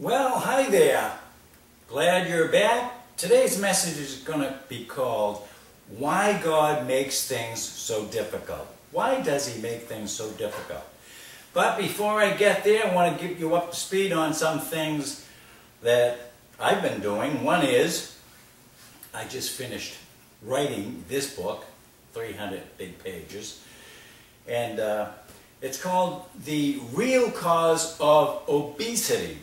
Well, hi there. Glad you're back. Today's message is going to be called Why God Makes Things So Difficult. Why does He make things so difficult? But before I get there, I want to get you up to speed on some things that I've been doing. One is, I just finished writing this book, 300 big pages, and it's called The Real Cause of Obesity.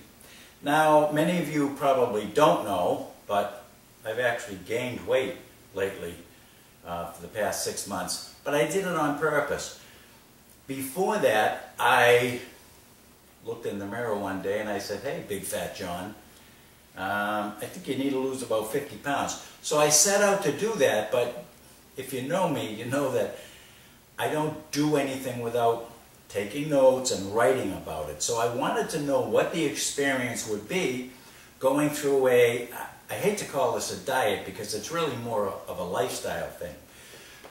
Now, many of you probably don't know, but I've actually gained weight lately for the past 6 months, but I did it on purpose. Before that, I looked in the mirror one day and I said, hey, Big Fat John, I think you need to lose about 50 pounds. So I set out to do that, but if you know me, you know that I don't do anything without taking notes and writing about it. So I wanted to know what the experience would be going through a, I hate to call this a diet because it's really more of a lifestyle thing.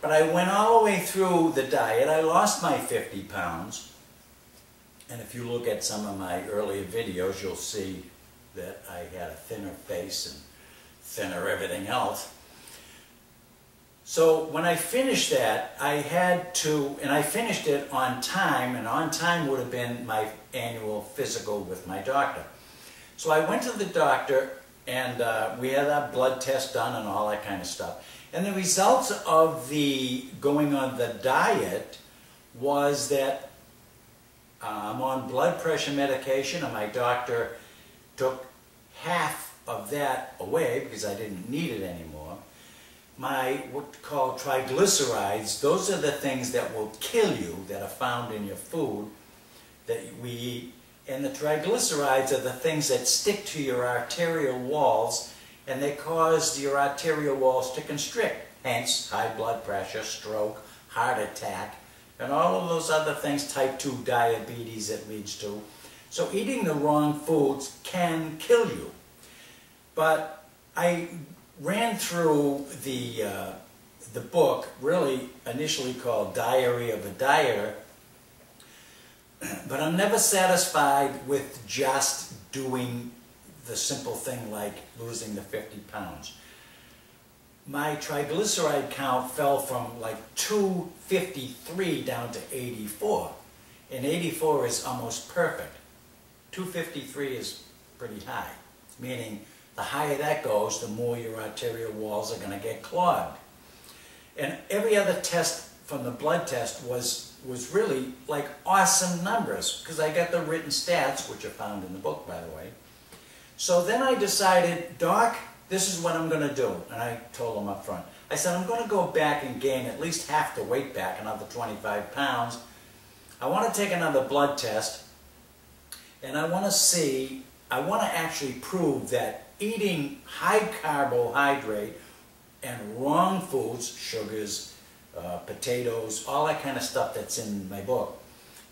But I went all the way through the diet. I lost my 50 pounds. And if you look at some of my earlier videos, you'll see that I had a thinner face and thinner everything else. So when I finished that, I had to, and I finished it on time, and on time would have been my annual physical with my doctor. So I went to the doctor, and we had our blood test done and all that kind of stuff. And the results of the going on the diet was that I'm on blood pressure medication, and my doctor took half of that away because I didn't need it anymore. My what's called triglycerides, those are the things that will kill you, that are found in your food that we eat. And the triglycerides are the things that stick to your arterial walls, and they cause your arterial walls to constrict, hence high blood pressure, stroke, heart attack, and all of those other things, type 2 diabetes it leads to. So eating the wrong foods can kill you. But I ran through the book, really initially called Diary of a Dieter, but I'm never satisfied with just doing the simple thing like losing the 50 pounds. My triglyceride count fell from like 253 down to 84, and 84 is almost perfect. 253 is pretty high, meaning the higher that goes, the more your arterial walls are going to get clogged. And every other test from the blood test was really like awesome numbers, because I got the written stats, which are found in the book, by the way. So then I decided, Doc, this is what I'm going to do. And I told him up front. I said, I'm going to go back and gain at least half the weight back, another 25 pounds. I want to take another blood test, and I want to see, I want to actually prove that eating high carbohydrate and wrong foods, sugars, potatoes, all that kind of stuff that's in my book,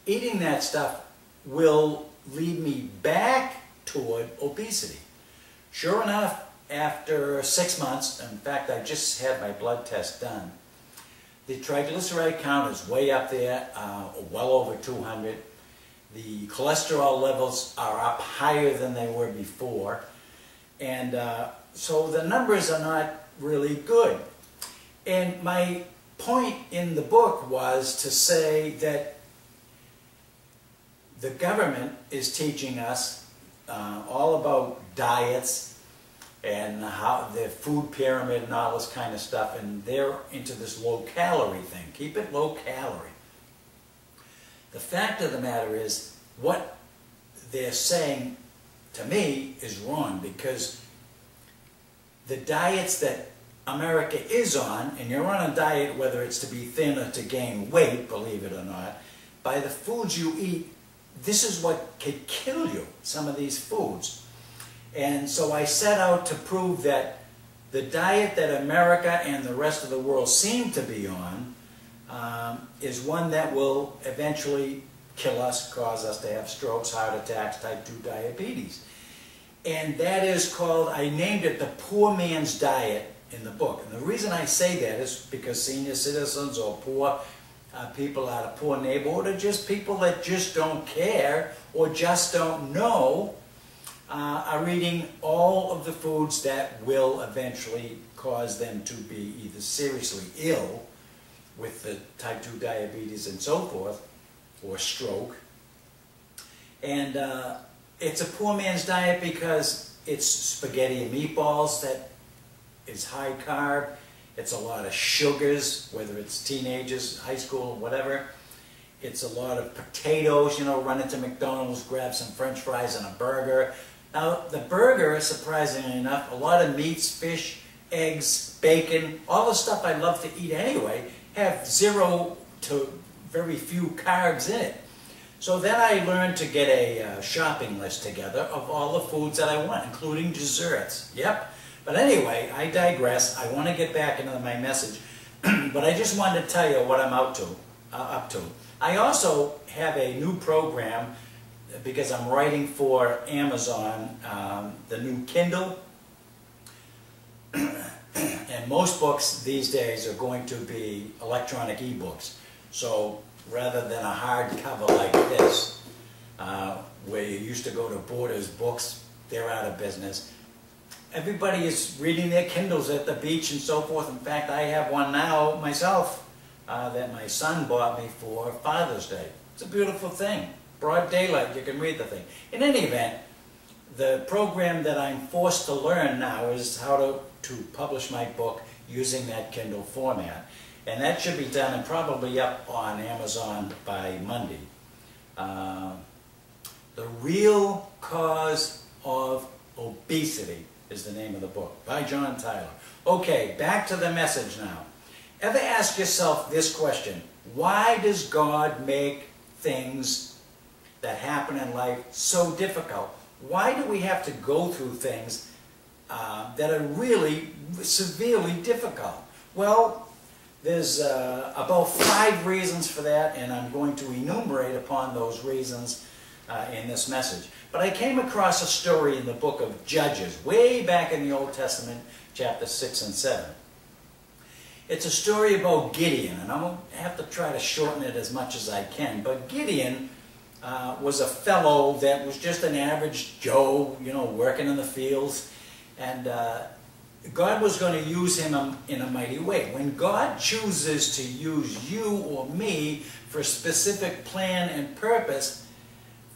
eating that stuff will lead me back toward obesity. Sure enough, after 6 months, in fact, I just had my blood test done, the triglyceride count is way up there, well over 200. The cholesterol levels are up higher than they were before. And so the numbers are not really good. And my point in the book was to say that the government is teaching us all about diets and how the food pyramid and all this kind of stuff, and they're into this low-calorie thing. Keep it low-calorie. The fact of the matter is, what they're saying to me is wrong, because the diets that America is on, and you're on a diet whether it's to be thin or to gain weight, believe it or not, by the foods you eat, this is what could kill you, some of these foods. And so I set out to prove that the diet that America and the rest of the world seem to be on is one that will eventually kill us, cause us to have strokes, heart attacks, type 2 diabetes. And that is called, I named it the poor man's diet in the book. And the reason I say that is because senior citizens or poor people out of poor neighborhood, or just people that just don't care or just don't know are eating all of the foods that will eventually cause them to be either seriously ill with the type 2 diabetes and so forth, or stroke. And it's a poor man's diet because it's spaghetti and meatballs that is high carb. It's a lot of sugars, whether it's teenagers, high school, whatever. It's a lot of potatoes, you know, run into McDonald's, grab some French fries and a burger. Now, the burger, surprisingly enough, a lot of meats, fish, eggs, bacon, all the stuff I love to eat anyway, have zero to very few carbs in it. So then I learned to get a shopping list together of all the foods that I want, including desserts. Yep. But anyway, I digress. I want to get back into my message, but I just wanted to tell you what I'm up to. I also have a new program because I'm writing for Amazon, the new Kindle, and most books these days are going to be electronic ebooks. So rather than a hard cover like this, where you used to go to Borders Books, they're out of business. Everybody is reading their Kindles at the beach and so forth. In fact, I have one now myself. That my son bought me for Father's Day. It's a beautiful thing. Broad daylight, you can read the thing. In any event, the program that I'm forced to learn now is how to publish my book using that Kindle format. And that should be done and probably up on Amazon by Monday. The Real Cause of Obesity is the name of the book, by John Tyler. Okay, back to the message now. Ever ask yourself this question, why does God make things that happen in life so difficult? Why do we have to go through things that are really severely difficult? Well, there's about 5 reasons for that, and I'm going to enumerate upon those reasons in this message. But I came across a story in the book of Judges, way back in the Old Testament, chapter 6 and 7. It's a story about Gideon, and I'm going to have to try to shorten it as much as I can. But Gideon was a fellow that was just an average Joe, you know, working in the fields. And God was going to use him in a mighty way. When God chooses to use you or me for a specific plan and purpose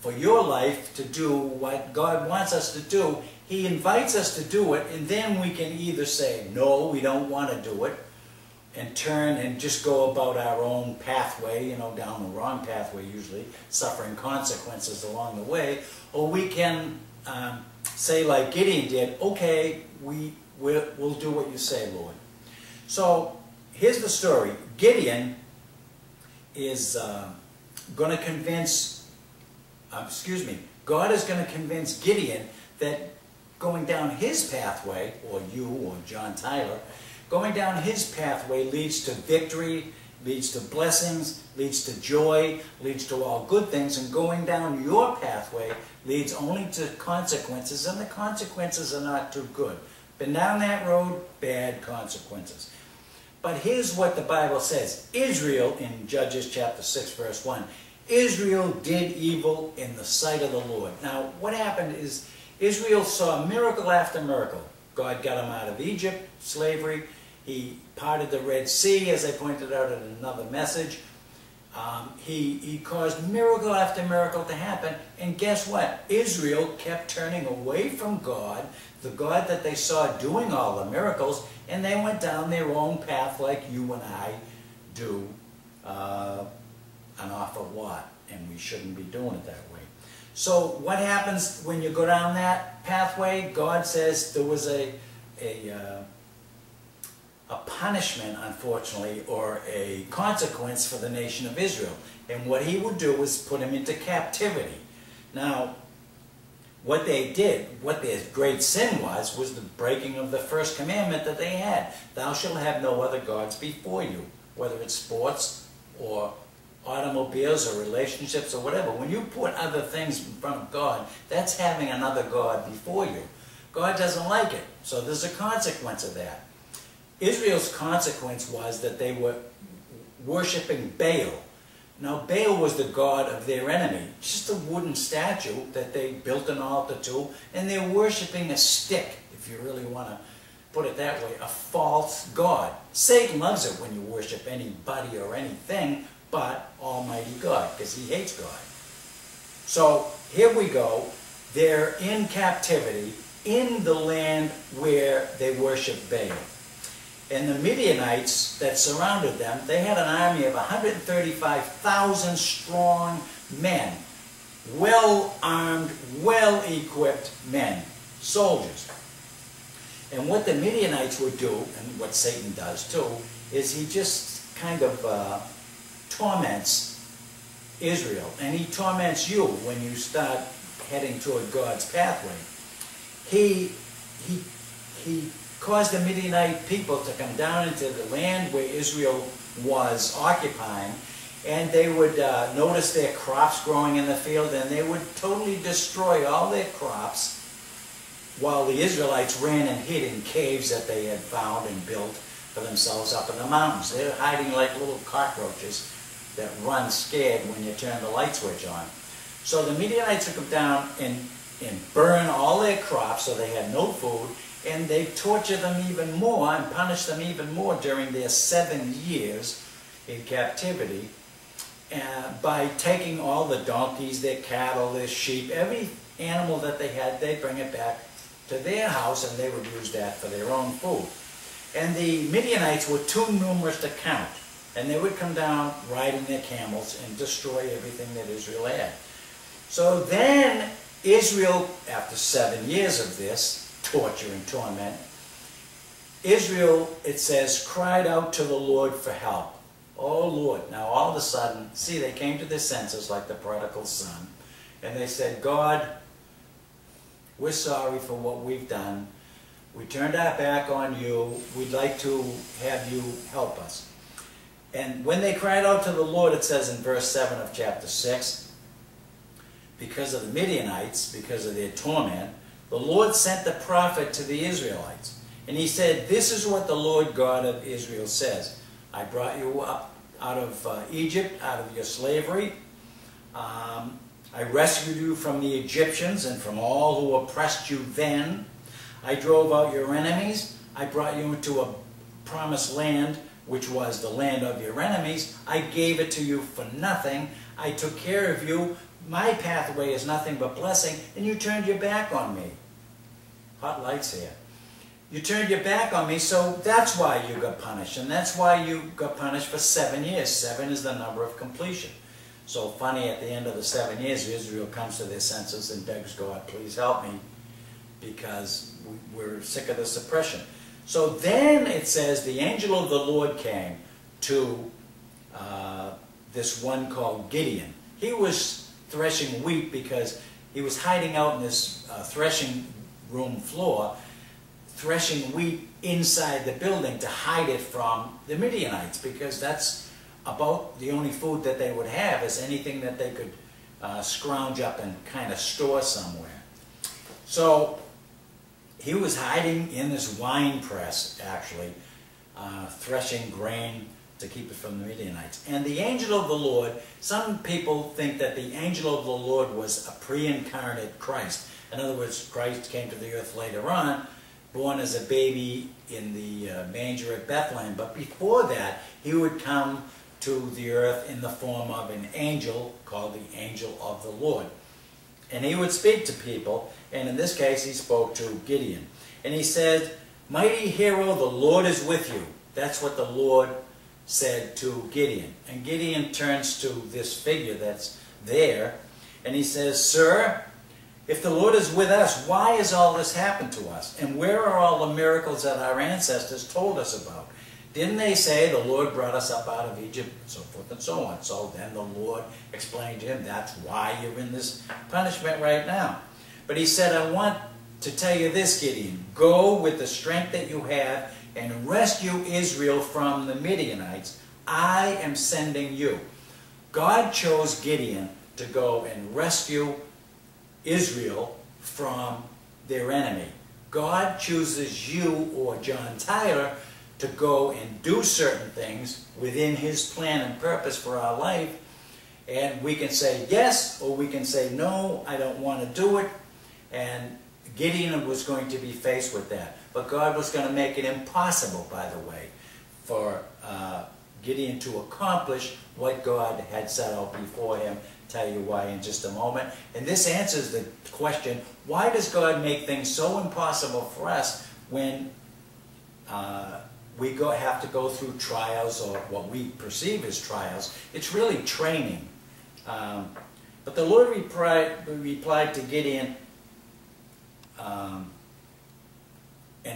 for your life to do what God wants us to do, He invites us to do it, and then we can either say, no, we don't want to do it, and turn and just go about our own pathway, you know, down the wrong pathway usually, suffering consequences along the way, or we can say like Gideon did, okay, we'll do what you say, Lord. So here's the story. Gideon is going to convince, God is going to convince Gideon that going down his pathway, or you, or John Tyler, going down his pathway leads to victory, leads to blessings, leads to joy, leads to all good things, and going down your pathway leads only to consequences, and the consequences are not too good. Been down that road, bad consequences. But here's what the Bible says. Israel, in Judges chapter 6, verse 1, Israel did evil in the sight of the Lord. Now, what happened is Israel saw miracle after miracle. God got him out of Egypt, slavery. He parted the Red Sea, as I pointed out in another message. He caused miracle after miracle to happen. And guess what? Israel kept turning away from God, the God that they saw doing all the miracles, and they went down their own path like you and I do an awful lot. And we shouldn't be doing it that way. So what happens when you go down that pathway? God says there was a punishment, unfortunately, or a consequence for the nation of Israel. And what He would do was put him into captivity. Now, what they did, what their great sin was the breaking of the first commandment that they had. Thou shalt have no other gods before you, whether it's sports or automobiles or relationships or whatever. When you put other things in front of God, that's having another God before you. God doesn't like it, so there's a consequence of that. Israel's consequence was that they were worshiping Baal. Now Baal was the god of their enemy, just a wooden statue that they built an altar to, and they're worshiping a stick, if you really want to put it that way, a false god. Satan loves it when you worship anybody or anything but Almighty God, because he hates God. So here we go, they're in captivity in the land where they worship Baal. And the Midianites that surrounded them, they had an army of 135,000 strong men, well-armed, well-equipped men, soldiers. And what the Midianites would do, and what Satan does too, is he just kind of torments Israel. And he torments you when you start heading toward God's pathway. He caused the Midianite people to come down into the land where Israel was occupying, and they would notice their crops growing in the field, and they would totally destroy all their crops while the Israelites ran and hid in caves that they had found and built for themselves up in the mountains. They were hiding like little cockroaches that run scared when you turn the light switch on. So the Midianites took them down and burn all their crops so they had no food, and they torture them even more and punish them even more during their 7 years in captivity by taking all the donkeys, their cattle, their sheep, every animal that they had, they'd bring it back to their house and they would use that for their own food. And the Midianites were too numerous to count, and they would come down riding their camels and destroy everything that Israel had. So then Israel, after 7 years of this torture and torment, Israel, it says, cried out to the Lord for help. Oh Lord. Now all of a sudden, see, they came to their senses like the prodigal son, and they said, God, we're sorry for what we've done. We turned our back on you. We'd like to have you help us. And when they cried out to the Lord, it says in verse 7 of chapter 6, because of the Midianites, because of their torment, the Lord sent the prophet to the Israelites, and he said, this is what the Lord God of Israel says. I brought you up out of Egypt, out of your slavery. I rescued you from the Egyptians and from all who oppressed you then. I drove out your enemies. I brought you into a promised land, which was the land of your enemies. I gave it to you for nothing. I took care of you. My pathway is nothing but blessing, and you turned your back on me. Hot lights here. You turned your back on me, so that's why you got punished, and that's why you got punished for 7 years. 7 is the number of completion. So funny, at the end of the 7 years, Israel comes to their senses and begs God, please help me, because we're sick of this oppression. So then it says the angel of the Lord came to this one called Gideon. He was threshing wheat because he was hiding out in this threshing room floor, threshing wheat inside the building to hide it from the Midianites, because that's about the only food that they would have, is anything that they could scrounge up and kind of store somewhere. So he was hiding in this wine press, actually, threshing grain to keep it from the Midianites. And the angel of the Lord, some people think that the angel of the Lord was a pre-incarnate Christ. In other words, Christ came to the earth later on, born as a baby in the manger at Bethlehem. But before that, he would come to the earth in the form of an angel called the angel of the Lord. And he would speak to people, and in this case, he spoke to Gideon. And he said, mighty hero, the Lord is with you. That's what the Lord said to Gideon. And Gideon turns to this figure that's there, and he says, sir, if the Lord is with us, why has all this happened to us? And where are all the miracles that our ancestors told us about? Didn't they say the Lord brought us up out of Egypt, and so forth and so on? So then the Lord explained to him, that's why you're in this punishment right now. But he said, I want to tell you this, Gideon, go with the strength that you have and rescue Israel from the Midianites. I am sending you. God chose Gideon to go and rescue Israel from their enemy. God chooses you or John Tyler to go and do certain things within his plan and purpose for our life And we can say yes, or we can say no, I don't want to do it. And Gideon was going to be faced with that. But God was going to make it impossible, by the way, for Gideon to accomplish what God had set out before him. Tell you why in just a moment. And this answers the question, why does God make things so impossible for us when we have to go through trials, or what we perceive as trials? It's really training. But the Lord replied to Gideon and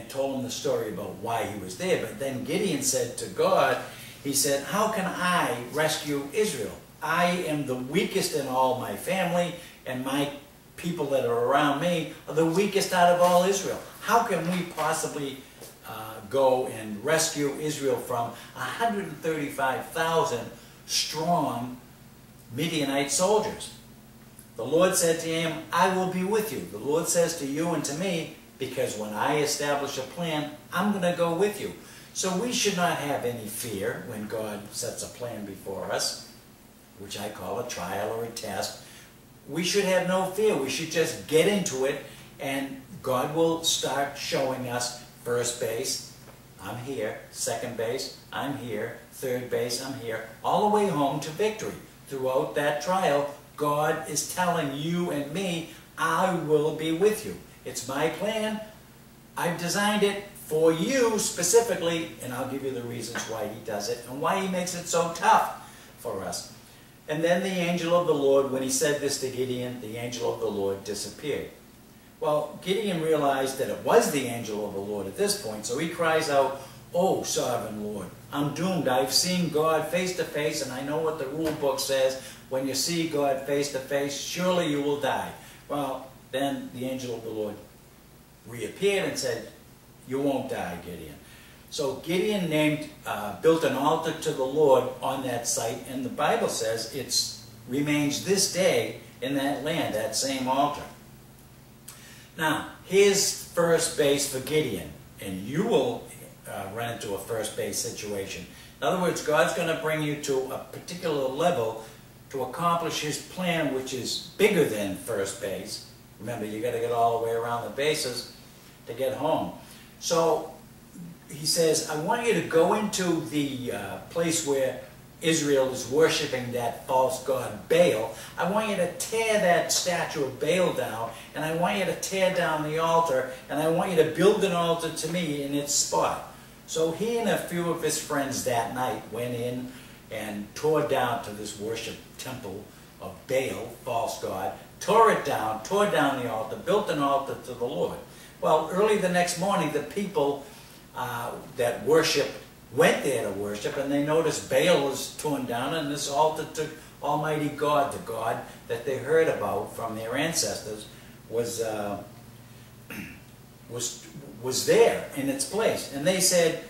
told him the story about why he was there. But then Gideon said to God, he said, how can I rescue Israel? I am the weakest in all my family, and my people that are around me are the weakest out of all Israel. How can we possibly go and rescue Israel from 135,000 strong Midianite soldiers? The Lord said to him, I will be with you. The Lord says to you and to me, because when I establish a plan, I'm going to go with you. So we should not have any fear when God sets a plan before us, which I call a trial or a test. We should have no fear. We should just get into it, and God will start showing us first base, I'm here, second base, I'm here, third base, I'm here, all the way home to victory. Throughout that trial, God is telling you and me, I will be with you. It's my plan. I've designed it for you specifically, and I'll give you the reasons why he does it and why he makes it so tough for us. And then the angel of the Lord, when he said this to Gideon, the angel of the Lord disappeared. Well, Gideon realized that it was the angel of the Lord at this point, so he cries out, Oh, sovereign Lord, I'm doomed. I've seen God face to face, and I know what the rule book says. When you see God face to face, surely you will die. Well, then the angel of the Lord reappeared and said, You won't die, Gideon. So Gideon built an altar to the Lord on that site, and the Bible says it remains this day in that land, that same altar. Now, here's first base for Gideon, and you will run into a first base situation. In other words, God's going to bring you to a particular level to accomplish his plan, which is bigger than first base. Remember, you've got to get all the way around the bases to get home. So he says, I want you to go into the place where Israel is worshiping that false god Baal. I want you to tear that statue of Baal down, and I want you to tear down the altar, and I want you to build an altar to me in its spot. So he and a few of his friends that night went in and tore down to this worship temple of Baal, false god, tore it down, tore down the altar, built an altar to the Lord. Well, early the next morning, the people that worshiped went there to worship, and they noticed Baal was torn down, and this altar to Almighty God, the God that they heard about from their ancestors, was there in its place. And they said,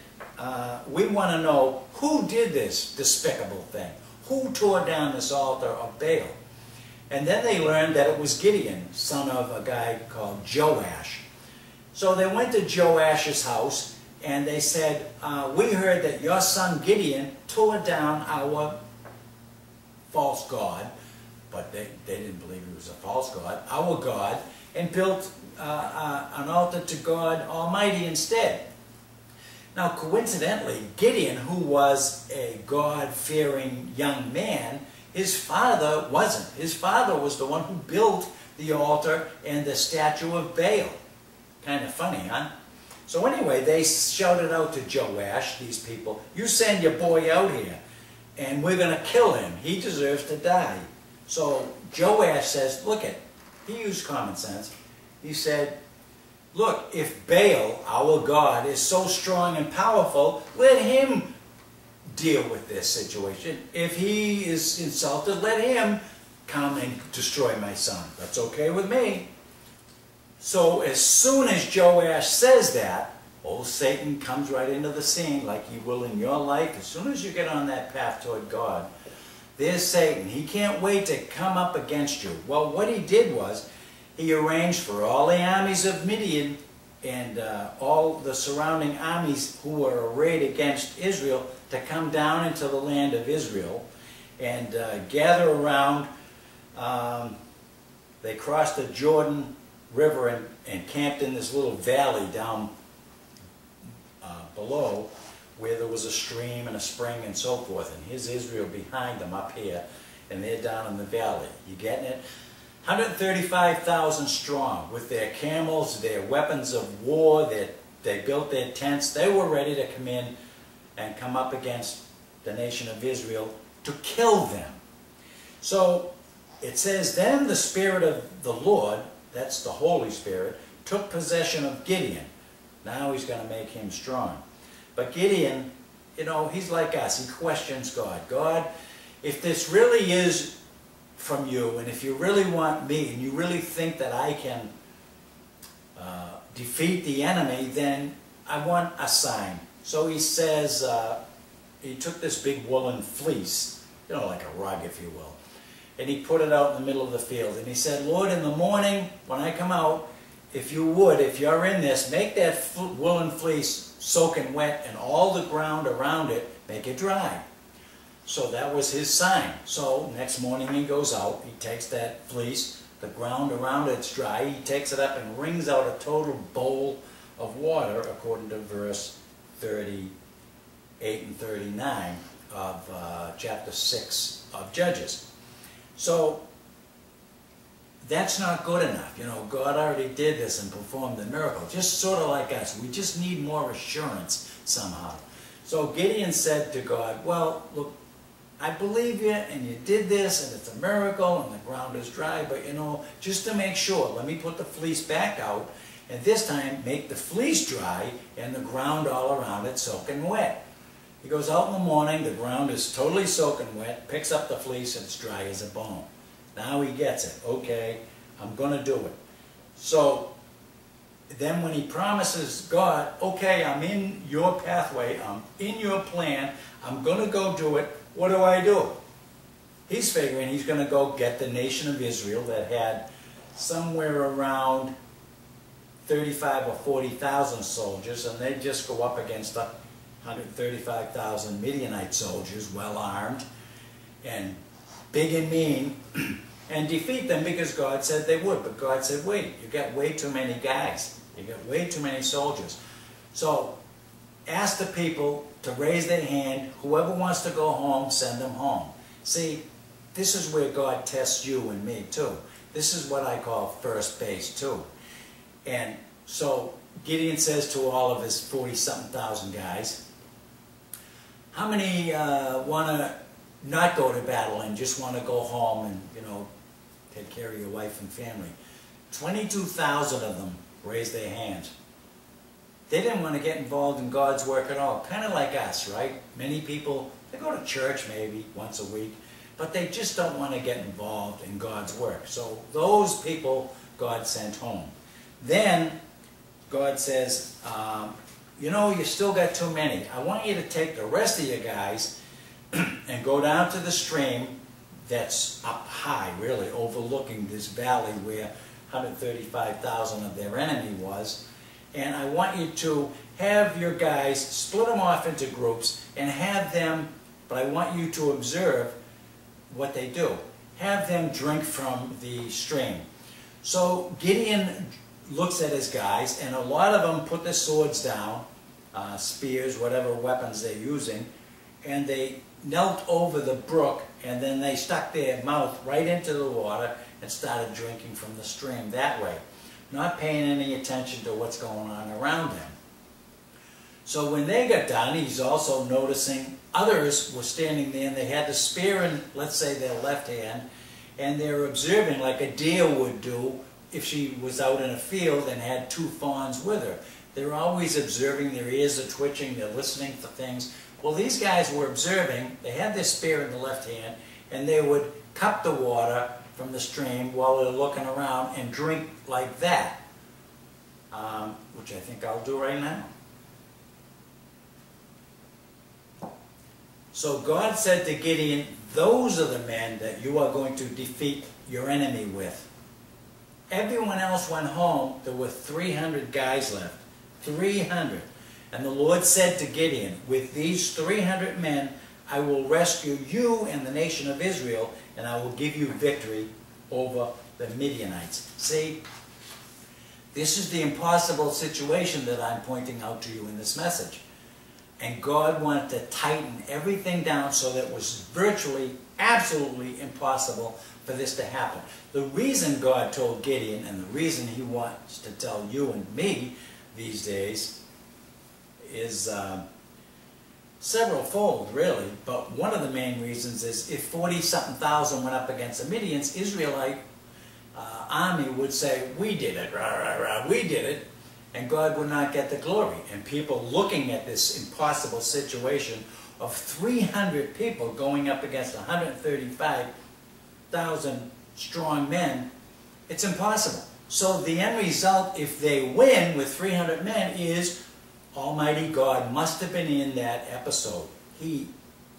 we want to know who did this despicable thing, who tore down this altar of Baal. And then they learned that it was Gideon, son of a guy called Joash. So they went to Joash's house, and they said, we heard that your son Gideon tore down our false god, but they didn't believe he was a false god, our God, and built an altar to God Almighty instead. Now, coincidentally, Gideon, who was a God-fearing young man, his father wasn't. His father was the one who built the altar and the statue of Baal. Kind of funny, huh? So anyway, they shouted out to Joash, these people, you send your boy out here, and we're going to kill him. He deserves to die. So Joash says, look it, he used common sense. He said, look, if Baal, our God, is so strong and powerful, let him deal with this situation. If he is insulted, let him come and destroy my son. That's okay with me. So as soon as Joash says that, old Satan comes right into the scene like he will in your life. As soon as you get on that path toward God, there's Satan. He can't wait to come up against you. Well, what he did was he arranged for all the armies of Midian and all the surrounding armies who were arrayed against Israel to come down into the land of Israel. and gather around. They crossed the Jordan River and camped in this little valley down below where there was a stream and a spring and so forth. And here's Israel behind them up here, and they're down in the valley. You getting it? 135,000 strong with their camels, their weapons of war, they built their tents. They were ready to come in and come up against the nation of Israel to kill them. So it says, then the Spirit of the Lord, that's the Holy Spirit, took possession of Gideon. Now he's going to make him strong. But Gideon, you know, he's like us. He questions God. God, if this really is from you, and if you really want me, and you really think that I can defeat the enemy, then I want a sign. So he says, he took this big woolen fleece, you know, like a rug, if you will, and he put it out in the middle of the field. And he said, Lord, in the morning when I come out, if you would, if you're in this, make that woolen fleece soaking wet, and all the ground around it, make it dry. So that was his sign. So next morning he goes out, he takes that fleece, the ground around it's dry, he takes it up and wrings out a total bowl of water, according to verse 38 and 39 of chapter 6 of Judges. So that's not good enough. You know, God already did this and performed the miracle. Just sort of like us, we just need more assurance somehow. So Gideon said to God, well, look, I believe you, and you did this, and it's a miracle, and the ground is dry, but you know, just to make sure, let me put the fleece back out, and this time make the fleece dry, and the ground all around it soaking wet. He goes out in the morning, the ground is totally soaking wet, picks up the fleece, and it's dry as a bone. Now he gets it. Okay, I'm going to do it. So then when he promises God, okay, I'm in your pathway, I'm in your plan, I'm going to go do it, what do I do? He's figuring he's going to go get the nation of Israel that had somewhere around 35 or 40,000 soldiers, and they just go up against 135,000 Midianite soldiers, well armed and big and mean, and defeat them because God said they would. But God said, wait, you got way too many guys, you got way too many soldiers. So ask the people to raise their hand. Whoever wants to go home, send them home. See, this is where God tests you and me too. This is what I call first base too. And so Gideon says to all of his 40-something thousand guys, how many want to not go to battle and just want to go home and, you know, take care of your wife and family? 22,000 of them raised their hands. They didn't want to get involved in God's work at all. Kind of like us, right? Many people, they go to church maybe once a week, but they just don't want to get involved in God's work. So those people God sent home. Then God says, you know, you still got too many. I want you to take the rest of you guys and go down to the stream that's up high, really, overlooking this valley where 135,000 of their enemy was. And I want you to have your guys split them off into groups and have them, but I want you to observe what they do. Have them drink from the stream. So Gideon looks at his guys, and a lot of them put their swords down, spears, whatever weapons they're using, and they knelt over the brook, and then they stuck their mouth right into the water and started drinking from the stream that way, not paying any attention to what's going on around them. So when they got done, he's also noticing others were standing there, and they had the spear in, let's say, their left hand, and they're observing like a deer would do if she was out in a field and had two fawns with her. They're always observing, their ears are twitching, they're listening for things. Well, these guys were observing, they had their spear in the left hand, and they would cup the water from the stream while they're looking around and drink like that, which I think I'll do right now. So God said to Gideon, those are the men that you are going to defeat your enemy with. Everyone else went home. There were 300 guys left. 300. And the Lord said to Gideon, with these 300 men, I will rescue you and the nation of Israel, and I will give you victory over the Midianites. See, this is the impossible situation that I'm pointing out to you in this message. And God wanted to tighten everything down so that it was virtually, absolutely impossible for this to happen. The reason God told Gideon, and the reason he wants to tell you and me these days, is several fold, really. But one of the main reasons is if 40-something thousand went up against the Midians, Israelite army would say, we did it, rah, rah, rah, we did it. And God would not get the glory. And people looking at this impossible situation of 300 people going up against 135,000 strong men, it's impossible. So the end result, if they win with 300 men, is Almighty God must have been in that episode.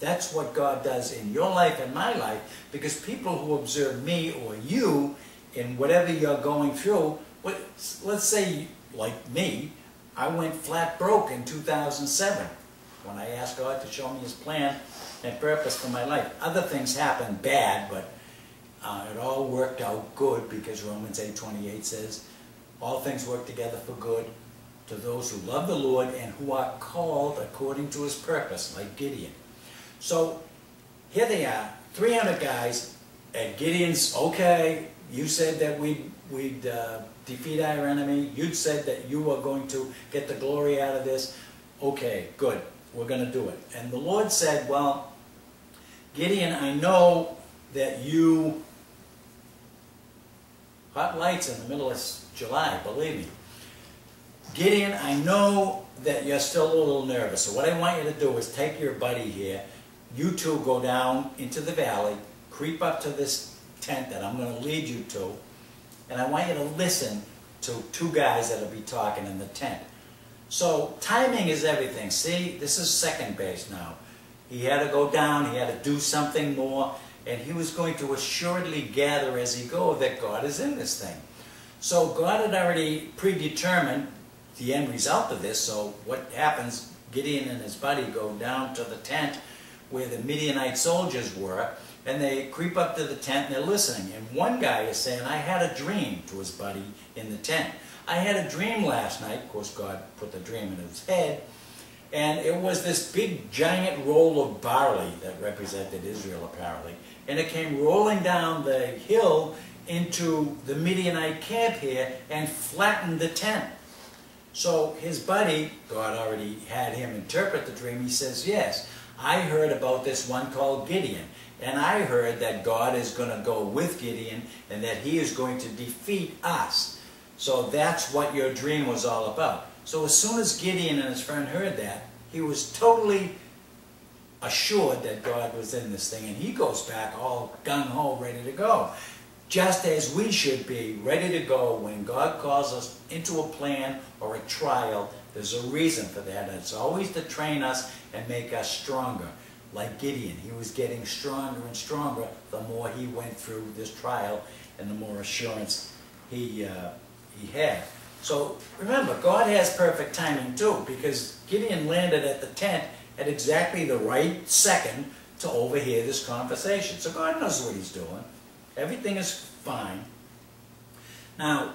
That's what God does in your life and my life, because people who observe me or you in whatever you're going through, let's say, like me, I went flat broke in 2007 when I asked God to show me His plan and purpose for my life. Other things happened bad, but it all worked out good, because Romans 8:28 says, all things work together for good to those who love the Lord and who are called according to His purpose, like Gideon. So here they are, 300 guys, and Gideon's, okay, you said that we'd defeat our enemy. You'd said that you were going to get the glory out of this. Okay, good. We're going to do it. And the Lord said, well, Gideon, I know that you... Hot lights in the middle of July, believe me. Gideon, I know that you're still a little nervous. So what I want you to do is take your buddy here. You two go down into the valley, creep up to this tent that I'm going to lead you to. And I want you to listen to two guys that will be talking in the tent. So timing is everything. See, this is second base now. He had to go down, he had to do something more, and he was going to assuredly gather as he go that God is in this thing. So God had already predetermined the end result of this, so what happens, Gideon and his buddy go down to the tent where the Midianite soldiers were, and they creep up to the tent and they're listening. And one guy is saying, I had a dream, to his buddy in the tent. I had a dream last night. Of course, God put the dream in his head. And it was this big, giant roll of barley that represented Israel, apparently. And it came rolling down the hill into the Midianite camp here and flattened the tent. So his buddy, God already had him interpret the dream. He says, yes, I heard about this one called Gideon. And I heard that God is going to go with Gideon and that he is going to defeat us. So that's what your dream was all about. So as soon as Gideon and his friend heard that, he was totally assured that God was in this thing. And he goes back all gung-ho, ready to go. Just as we should be ready to go when God calls us into a plan or a trial. There's a reason for that. And it's always to train us and make us stronger. Like Gideon, he was getting stronger and stronger the more he went through this trial and the more assurance he had. So remember, God has perfect timing too, because Gideon landed at the tent at exactly the right second to overhear this conversation. So God knows what He's doing. Everything is fine. Now,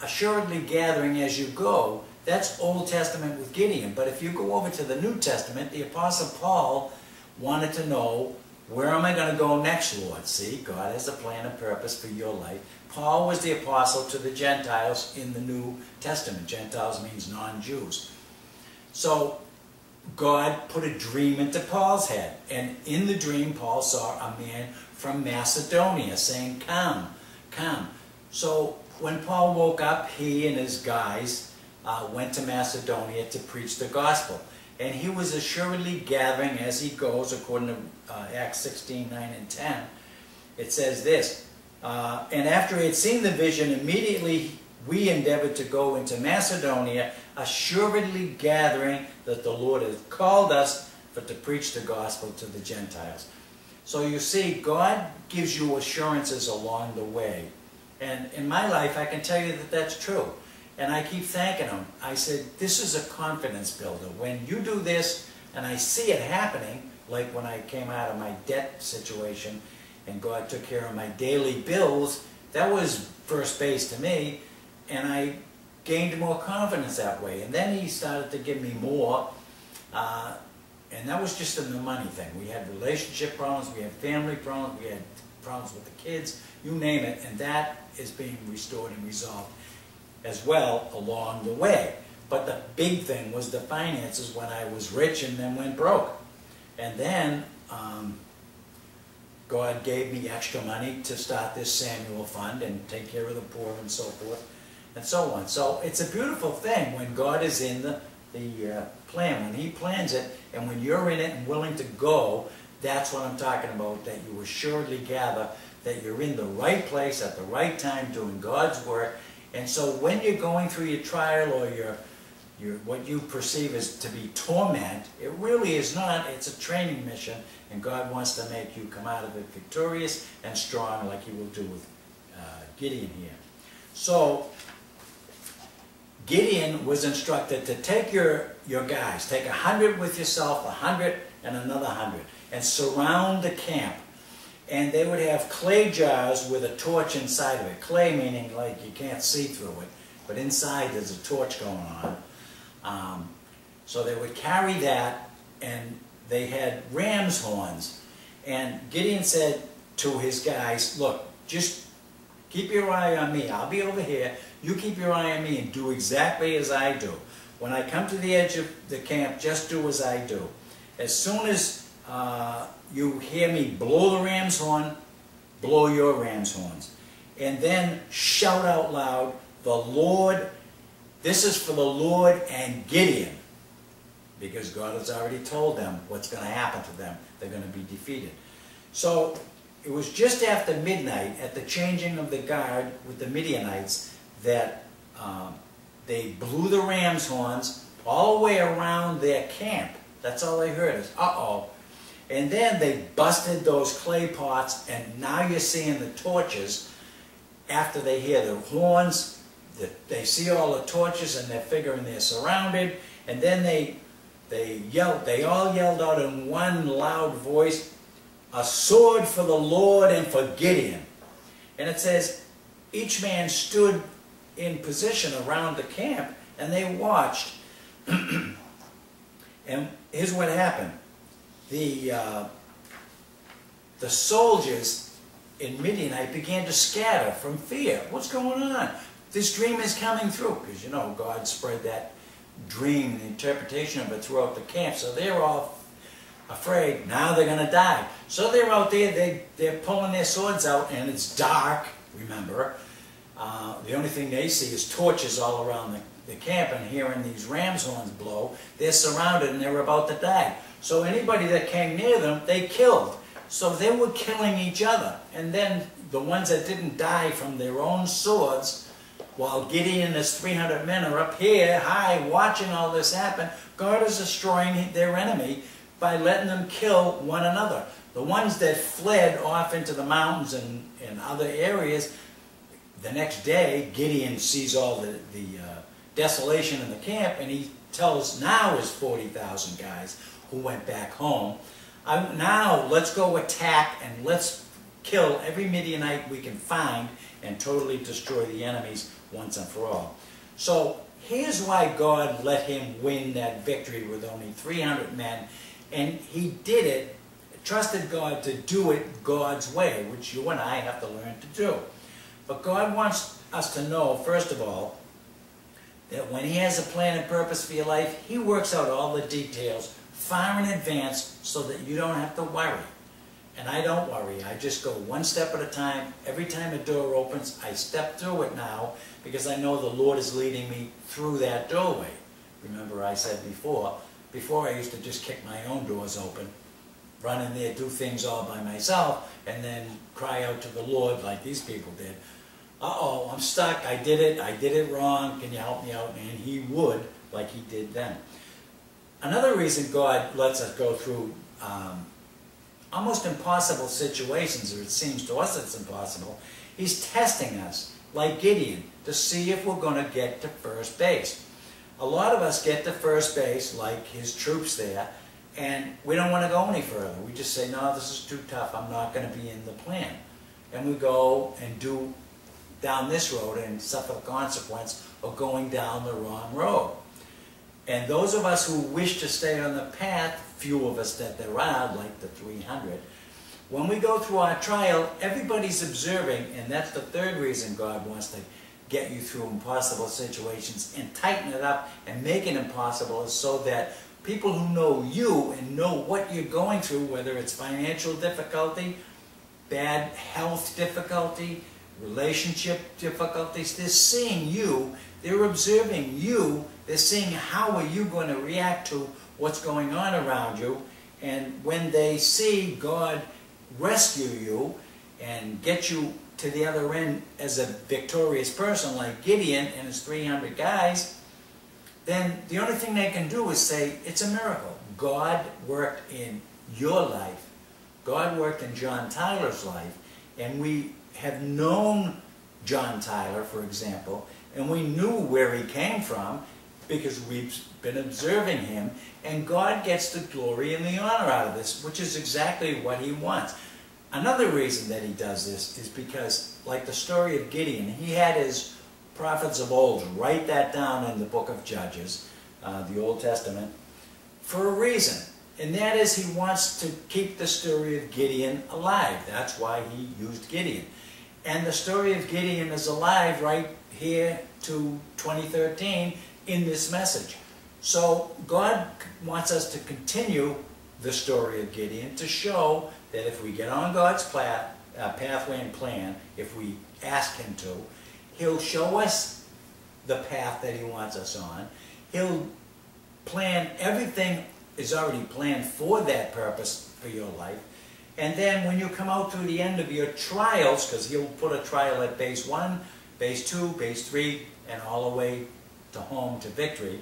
assuredly gathering as you go, that's Old Testament with Gideon. But if you go over to the New Testament, the Apostle Paul wanted to know, where am I going to go next, Lord? See, God has a plan and purpose for your life. Paul was the apostle to the Gentiles in the New Testament. Gentiles means non-Jews. So God put a dream into Paul's head. And in the dream, Paul saw a man from Macedonia saying, come, come. So when Paul woke up, he and his guys went to Macedonia to preach the gospel. And he was assuredly gathering as he goes, according to Acts 16, 9, and 10. It says this, and after he had seen the vision, immediately we endeavored to go into Macedonia, assuredly gathering that the Lord had called us, but to preach the gospel to the Gentiles. So you see, God gives you assurances along the way. And in my life, I can tell you that that's true. And I keep thanking Him. I said, this is a confidence builder. When you do this, and I see it happening, like when I came out of my debt situation and God took care of my daily bills, that was first base to me, and I gained more confidence that way. And then he started to give me more, and that was just in the money thing. We had relationship problems, we had family problems, we had problems with the kids, you name it, and that is being restored and resolved as well along the way. But the big thing was the finances when I was rich and then went broke. And then God gave me extra money to start this Samuel Fund and take care of the poor and so forth and so on. So it's a beautiful thing when God is in the plan, when he plans it, and when you're in it and willing to go, that's what I'm talking about, that you assuredly gather, that you're in the right place at the right time doing God's work. And so when you're going through your trial or your what you perceive as to be torment, it really is not. It's a training mission, and God wants to make you come out of it victorious and strong like he will do with Gideon here. So Gideon was instructed to take your guys, take 100 with yourself, 100 and another 100, and surround the camp. And they would have clay jars with a torch inside of it. Clay meaning like you can't see through it, but inside there's a torch going on. So they would carry that, and they had ram's horns. And Gideon said to his guys, look, just keep your eye on me. I'll be over here. You keep your eye on me and do exactly as I do. When I come to the edge of the camp, just do as I do. As soon as you hear me blow the ram's horn, blow your ram's horns. And then shout out loud, the Lord, this is for the Lord and Gideon. Because God has already told them what's going to happen to them. They're going to be defeated. So it was just after midnight at the changing of the guard with the Midianites that they blew the ram's horns all the way around their camp. That's all they heard is, uh-oh. And then they busted those clay pots, and now you're seeing the torches after they hear the horns. They see all the torches, and they're figuring they're surrounded. And then they all yelled out in one loud voice, a sword for the Lord and for Gideon. And it says, each man stood in position around the camp, and they watched. And here's what happened. The soldiers in Midianite began to scatter from fear. What's going on? This dream is coming through. Because, you know, God spread that dream, the interpretation of it throughout the camp. So they're all afraid. Now they're going to die. So they're out there. They're pulling their swords out, and it's dark, remember. The only thing they see is torches all around the camp, and hearing these ram's horns blow. They're surrounded, and they're about to die. So anybody that came near them, they killed. So they were killing each other. And then the ones that didn't die from their own swords, while Gideon and his 300 men are up here high watching all this happen, God is destroying their enemy by letting them kill one another. The ones that fled off into the mountains and other areas, the next day Gideon sees all the desolation in the camp, and he tells now his 40,000 guys, who went back home, now let's go attack and let's kill every Midianite we can find and totally destroy the enemies once and for all. So here's why God let him win that victory with only 300 men, and he did it, trusted God to do it God's way, which you and I have to learn to do. But God wants us to know, first of all, that when he has a plan and purpose for your life, he works out all the details far in advance so that you don't have to worry. And I don't worry. I just go one step at a time. Every time a door opens, I step through it now because I know the Lord is leading me through that doorway. Remember I said before I used to just kick my own doors open, run in there, do things all by myself, and then cry out to the Lord like these people did. Uh-oh, I'm stuck. I did it wrong. Can you help me out? And he would, like he did then. Another reason God lets us go through almost impossible situations, or it seems to us it's impossible, he's testing us, like Gideon, to see if we're going to get to first base. A lot of us get to first base, like his troops there, And we don't want to go any further. We just say, no, this is too tough. I'm not going to be in the plan. And we go and do down this road and suffer the consequence of going down the wrong road. And those of us who wish to stay on the path, few of us that there are, like the 300, when we go through our trial, everybody's observing, and that's the third reason God wants to get you through impossible situations and tighten it up and make it impossible, is so that people who know you and know what you're going through, whether it's financial difficulty, bad health difficulty, relationship difficulties, they're seeing you, they're observing you, they're seeing how are you going to react to what's going on around you. And when they see God rescue you and get you to the other end as a victorious person like Gideon and his 300 guys, then the only thing they can do is say, it's a miracle. God worked in your life. God worked in John Tyler's life. And we have known John Tyler, for example, and we knew where he came from because we've been observing him. And God gets the glory and the honor out of this, which is exactly what he wants. Another reason that he does this is because, like the story of Gideon, he had his prophets of old write that down in the book of Judges, the Old Testament, for a reason. And that is, he wants to keep the story of Gideon alive. That's why he used Gideon. And the story of Gideon is alive right here to 2013 in this message. So God wants us to continue the story of Gideon to show that if we get on God's pathway and plan, if we ask him to, he'll show us the path that he wants us on. He'll plan, everything is already planned for that purpose for your life. And then when you come out through the end of your trials, because he'll put a trial at base 1, base 2, base 3, and all the way to home to victory.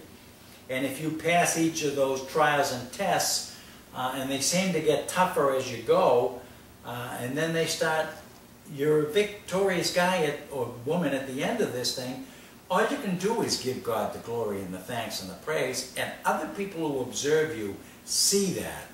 And if you pass each of those trials and tests, and they seem to get tougher as you go, and then they start, you're a victorious guy or woman at the end of this thing, all you can do is give God the glory and the thanks and the praise, and other people who observe you see that.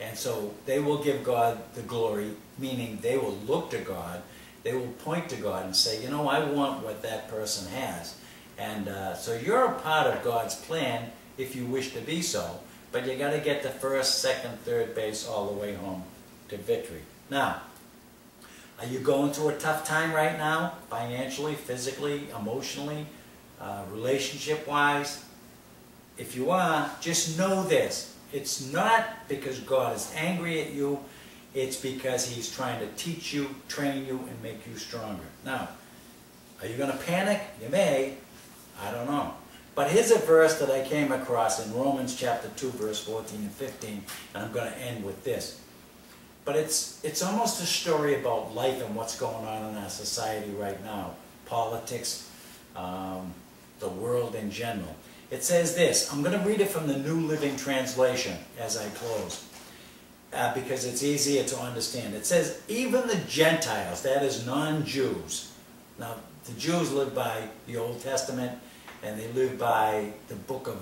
And so they will give God the glory, meaning they will look to God, they will point to God and say, you know, I want what that person has. And so you're a part of God's plan if you wish to be so, but you got to get the first, second, third base all the way home to victory. Now, are you going through a tough time right now, financially, physically, emotionally, relationship-wise? If you are, just know this. It's not because God is angry at you. It's because he's trying to teach you, train you, and make you stronger. Now, are you going to panic? You may. I don't know. But here's a verse that I came across in Romans chapter 2, verse 14 and 15, and I'm going to end with this. But it's almost a story about life and what's going on in our society right now. Politics, the world in general. It says this. I'm going to read it from the New Living Translation as I close, because it's easier to understand. It says, even the Gentiles, that is non-Jews. Now, the Jews live by the Old Testament, and they live by the book of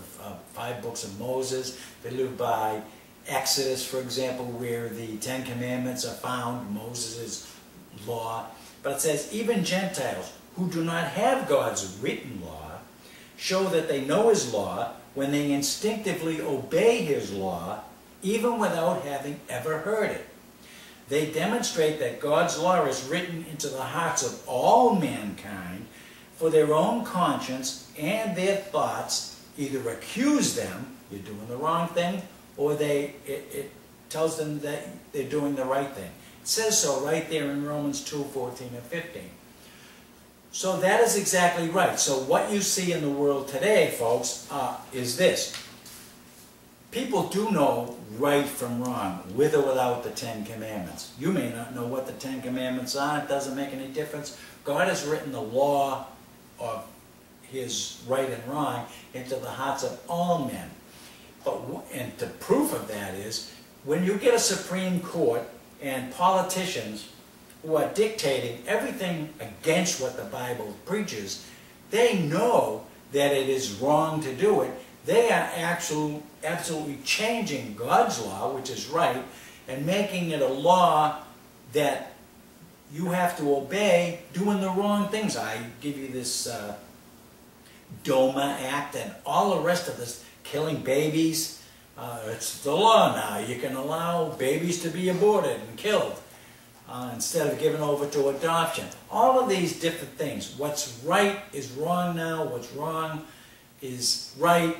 5 books of Moses. They live by Exodus, for example, where the 10 Commandments are found, Moses' law. But it says, even Gentiles who do not have God's written law show that they know his law when they instinctively obey his law, even without having ever heard it. They demonstrate that God's law is written into the hearts of all mankind, for their own conscience and their thoughts either accuse them, you're doing the wrong thing, or it tells them that they're doing the right thing. It says so right there in Romans 2, 14 and 15. So that is exactly right. So what you see in the world today, folks, is this. People do know right from wrong, with or without the 10 Commandments. You may not know what the 10 Commandments are. It doesn't make any difference. God has written the law of his right and wrong into the hearts of all men. But, and the proof of that is, when you get a Supreme Court and politicians who are dictating everything against what the Bible preaches, they know that it is wrong to do it. They are absolutely changing God's law, which is right, and making it a law that you have to obey doing the wrong things. I give you this DOMA Act and all the rest of this, killing babies. It's the law now. You can allow babies to be aborted and killed instead of given over to adoption. All of these different things. What's right is wrong now. What's wrong is right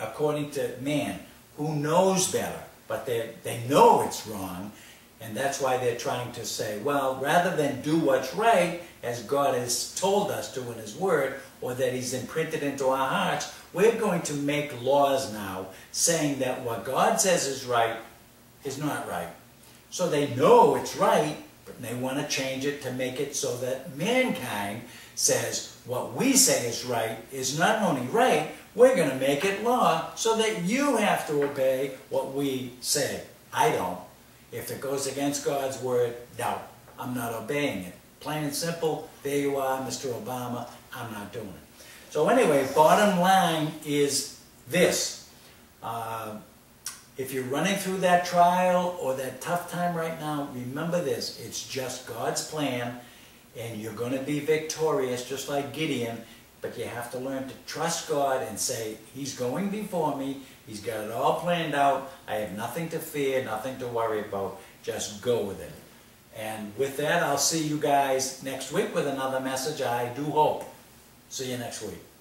according to man, who knows better. But they know it's wrong, and that's why they're trying to say, well, rather than do what's right, as God has told us to in His Word, or that He's imprinted into our hearts, we're going to make laws now saying that what God says is right is not right. So they know it's right, but they want to change it to make it so that mankind says what we say is right is not only right, we're going to make it law so that you have to obey what we say. I don't. If it goes against God's word, no, I'm not obeying it. Plain and simple, there you are, Mr. Obama, I'm not doing it. So anyway, bottom line is this. If you're running through that trial or that tough time right now, remember this, it's just God's plan, and you're going to be victorious just like Gideon, but you have to learn to trust God and say, He's going before me, He's got it all planned out, I have nothing to fear, nothing to worry about, just go with it. And with that, I'll see you guys next week with another message, I do hope. See you next week.